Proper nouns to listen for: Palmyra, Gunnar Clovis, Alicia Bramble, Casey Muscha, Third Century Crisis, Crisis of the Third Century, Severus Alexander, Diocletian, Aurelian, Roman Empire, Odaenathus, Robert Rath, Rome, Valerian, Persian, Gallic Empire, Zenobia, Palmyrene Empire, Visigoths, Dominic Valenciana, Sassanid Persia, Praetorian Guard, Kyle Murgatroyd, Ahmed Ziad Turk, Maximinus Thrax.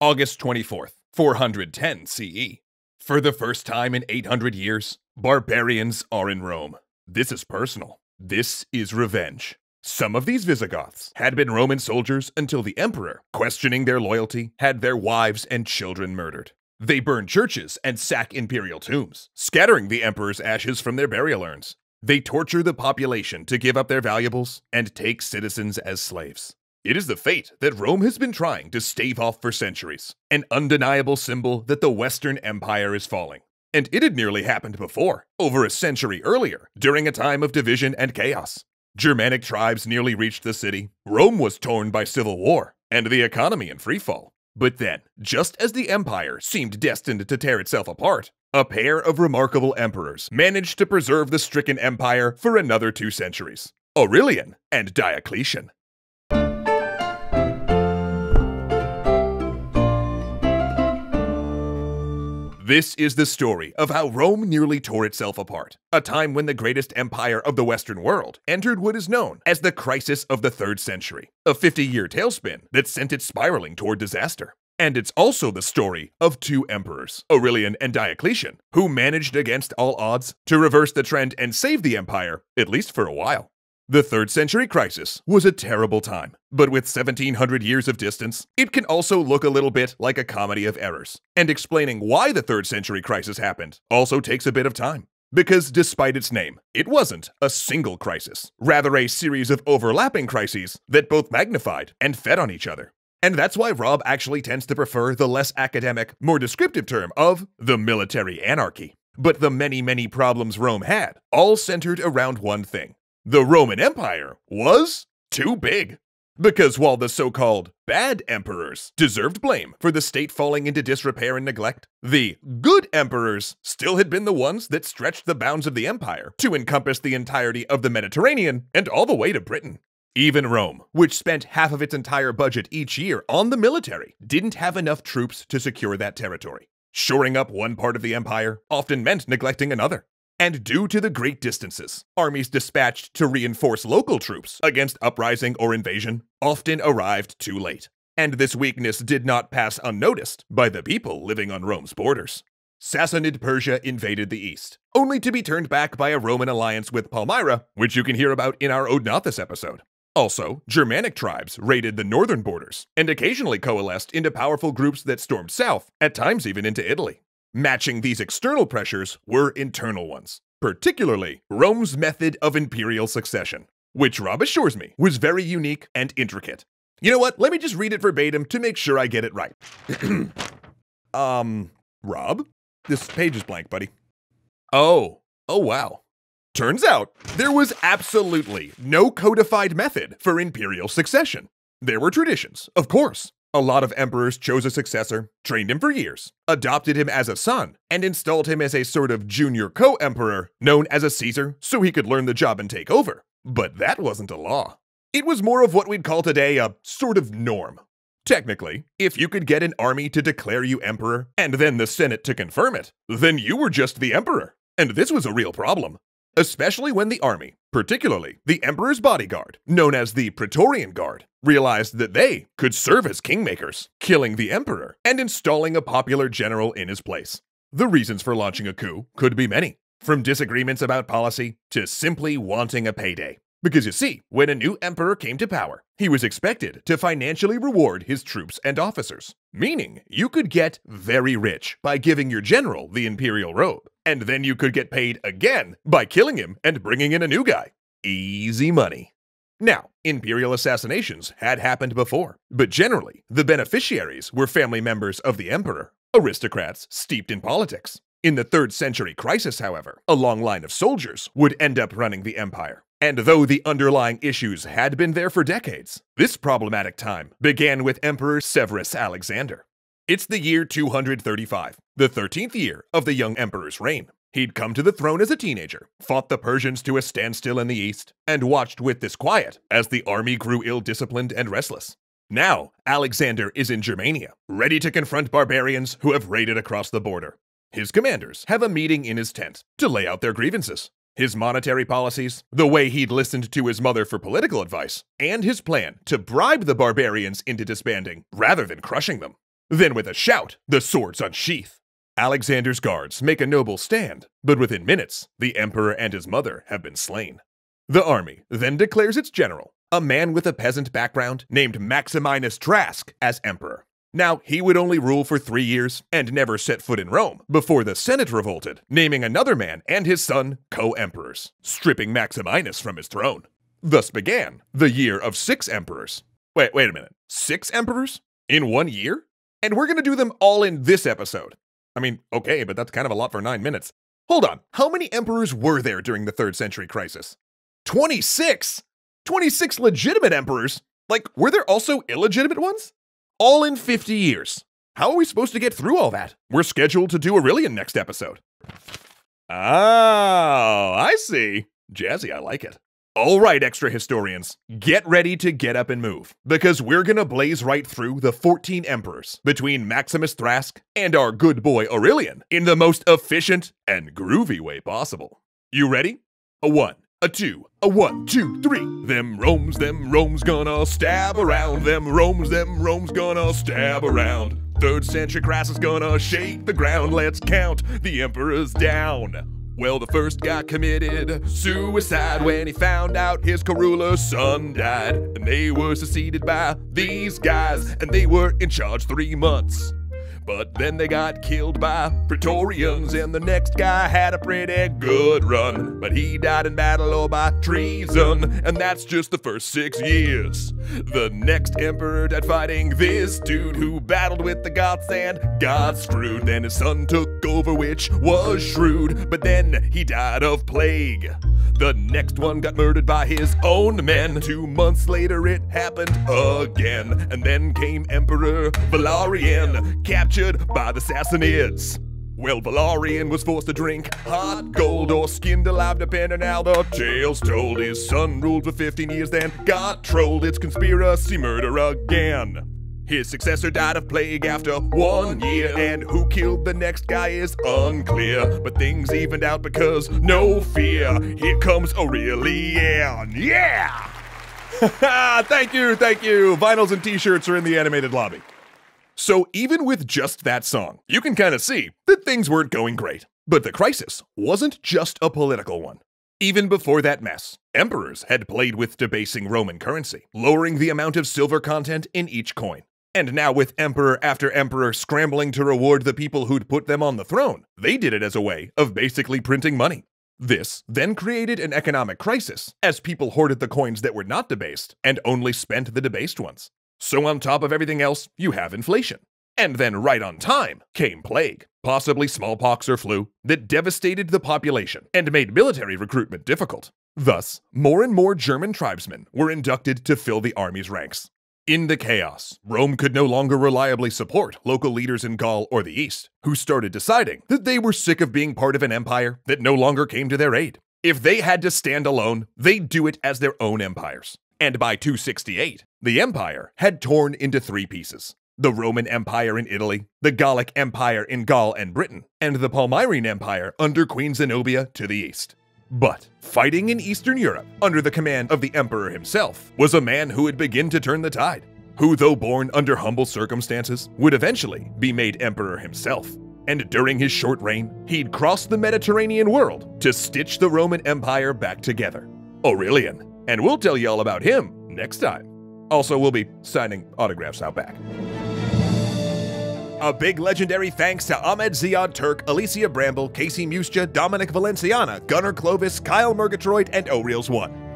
August 24th, 410 CE. For the first time in 800 years, barbarians are in Rome. This is personal. This is revenge. Some of these Visigoths had been Roman soldiers until the emperor, questioning their loyalty, had their wives and children murdered. They burn churches and sack imperial tombs, scattering the emperor's ashes from their burial urns. They torture the population to give up their valuables and take citizens as slaves. It is the fate that Rome has been trying to stave off for centuries, an undeniable symbol that the Western Empire is falling. And it had nearly happened before, over a century earlier, during a time of division and chaos. Germanic tribes nearly reached the city, Rome was torn by civil war, and the economy in freefall. But then, just as the empire seemed destined to tear itself apart, a pair of remarkable emperors managed to preserve the stricken empire for another 2 centuries, Aurelian and Diocletian. This is the story of how Rome nearly tore itself apart, a time when the greatest empire of the Western world entered what is known as the Crisis of the Third Century, a 50-year tailspin that sent it spiraling toward disaster. And it's also the story of 2 emperors, Aurelian and Diocletian, who managed against all odds to reverse the trend and save the empire, at least for a while. The Third Century Crisis was a terrible time, but with 1700 years of distance, it can also look a little bit like a comedy of errors. And explaining why the Third Century Crisis happened also takes a bit of time. Because despite its name, it wasn't a single crisis, rather a series of overlapping crises that both magnified and fed on each other. And that's why Rob actually tends to prefer the less academic, more descriptive term of the military anarchy. But the many, many problems Rome had all centered around one thing. The Roman Empire was too big. Because while the so-called bad emperors deserved blame for the state falling into disrepair and neglect, the good emperors still had been the ones that stretched the bounds of the empire to encompass the entirety of the Mediterranean and all the way to Britain. Even Rome, which spent half of its entire budget each year on the military, didn't have enough troops to secure that territory. Shoring up one part of the empire often meant neglecting another. And due to the great distances, armies dispatched to reinforce local troops against uprising or invasion often arrived too late. And this weakness did not pass unnoticed by the people living on Rome's borders. Sassanid Persia invaded the east, only to be turned back by a Roman alliance with Palmyra, which you can hear about in our Odaenathus episode. Also, Germanic tribes raided the northern borders and occasionally coalesced into powerful groups that stormed south, at times even into Italy. Matching these external pressures were internal ones, particularly Rome's method of imperial succession, which Rob assures me was very unique and intricate. You know what? Let me just read it verbatim to make sure I get it right. Rob? This page is blank, buddy. Oh wow. Turns out, there was absolutely no codified method for imperial succession. There were traditions, of course. A lot of emperors chose a successor, trained him for years, adopted him as a son, and installed him as a sort of junior co-emperor known as a Caesar so he could learn the job and take over. But that wasn't a law. It was more of what we'd call today a sort of norm. Technically, if you could get an army to declare you emperor and then the Senate to confirm it, then you were just the emperor. And this was a real problem, especially when the army, particularly the emperor's bodyguard, known as the Praetorian Guard, realized that they could serve as kingmakers, killing the emperor and installing a popular general in his place. The reasons for launching a coup could be many, from disagreements about policy to simply wanting a payday. Because you see, when a new emperor came to power, he was expected to financially reward his troops and officers, meaning you could get very rich by giving your general the imperial robe, and then you could get paid again by killing him and bringing in a new guy. Easy money. Now, imperial assassinations had happened before, but generally, the beneficiaries were family members of the emperor, aristocrats steeped in politics. In the 3rd century crisis, however, a long line of soldiers would end up running the empire. And though the underlying issues had been there for decades, this problematic time began with Emperor Severus Alexander. It's the year 235, the 13th year of the young emperor's reign. He'd come to the throne as a teenager, fought the Persians to a standstill in the east, and watched with disquiet as the army grew ill-disciplined and restless. Now, Alexander is in Germania, ready to confront barbarians who have raided across the border. His commanders have a meeting in his tent to lay out their grievances. His monetary policies, the way he'd listened to his mother for political advice, and his plan to bribe the barbarians into disbanding rather than crushing them. Then with a shout, the swords unsheath. Alexander's guards make a noble stand, but within minutes, the emperor and his mother have been slain. The army then declares its general, a man with a peasant background named Maximinus Thrax, as emperor. Now, he would only rule for 3 years and never set foot in Rome before the Senate revolted, naming another man and his son co-emperors, stripping Maximinus from his throne. Thus began the year of 6 emperors. Wait a minute, 6 emperors? In 1 year? And we're gonna do them all in this episode. I mean, okay, but that's kind of a lot for 9 minutes. Hold on, how many emperors were there during the 3rd century crisis? 26! 26 legitimate emperors? Like, were there also illegitimate ones? All in 50 years. How are we supposed to get through all that? We're scheduled to do Aurelian next episode. Oh, I see. Jazzy, I like it. All right, extra historians, get ready to get up and move, because we're gonna blaze right through the 14 emperors between Maximinus Thrax and our good boy Aurelian in the most efficient and groovy way possible. You ready? A 1, a 2, a 1, 2, 3. Them Rome's gonna stab around. Them Rome's gonna stab around. 3rd century crisis gonna shake the ground. Let's count the emperors down. Well, the first guy committed suicide when he found out his co-ruler's son died. And they were succeeded by these guys, and they were in charge 3 months. But then they got killed by Praetorians, and the next guy had a pretty good run. But he died in battle or by treason, and that's just the first 6 years. The next emperor died fighting this dude who battled with the Goths and got screwed. Then his son took over, which was shrewd, but then he died of plague. The next one got murdered by his own men. 2 months later it happened again. And then came Emperor Valerian, captured by the Sassanids. Well, Valerian was forced to drink hot gold or skinned alive, depending how the tale's told. His son ruled for 15 years, then got trolled. It's conspiracy murder again. His successor died of plague after 1 year, and who killed the next guy is unclear. But things evened out because no fear. Here comes Aurelian, yeah! Thank you. Vinyls and t-shirts are in the animated lobby. So even with just that song, you can kind of see that things weren't going great. But the crisis wasn't just a political one. Even before that mess, emperors had played with debasing Roman currency, lowering the amount of silver content in each coin. And now with emperor after emperor scrambling to reward the people who'd put them on the throne, they did it as a way of basically printing money. This then created an economic crisis, as people hoarded the coins that were not debased and only spent the debased ones. So on top of everything else, you have inflation. And then right on time came plague, possibly smallpox or flu, that devastated the population and made military recruitment difficult. Thus, more and more German tribesmen were inducted to fill the army's ranks. In the chaos, Rome could no longer reliably support local leaders in Gaul or the East, who started deciding that they were sick of being part of an empire that no longer came to their aid. If they had to stand alone, they'd do it as their own empires. And by 268, the empire had torn into 3 pieces. The Roman Empire in Italy, the Gallic Empire in Gaul and Britain, and the Palmyrene Empire under Queen Zenobia to the east. But fighting in Eastern Europe, under the command of the emperor himself, was a man who would begin to turn the tide, who, though born under humble circumstances, would eventually be made emperor himself. And during his short reign, he'd cross the Mediterranean world to stitch the Roman Empire back together. Aurelian. And we'll tell you all about him next time. Also, we'll be signing autographs out back. A big legendary thanks to Ahmed Ziad Turk, Alicia Bramble, Casey Muscha, Dominic Valenciana, Gunnar Clovis, Kyle Murgatroyd, and O'Reels1.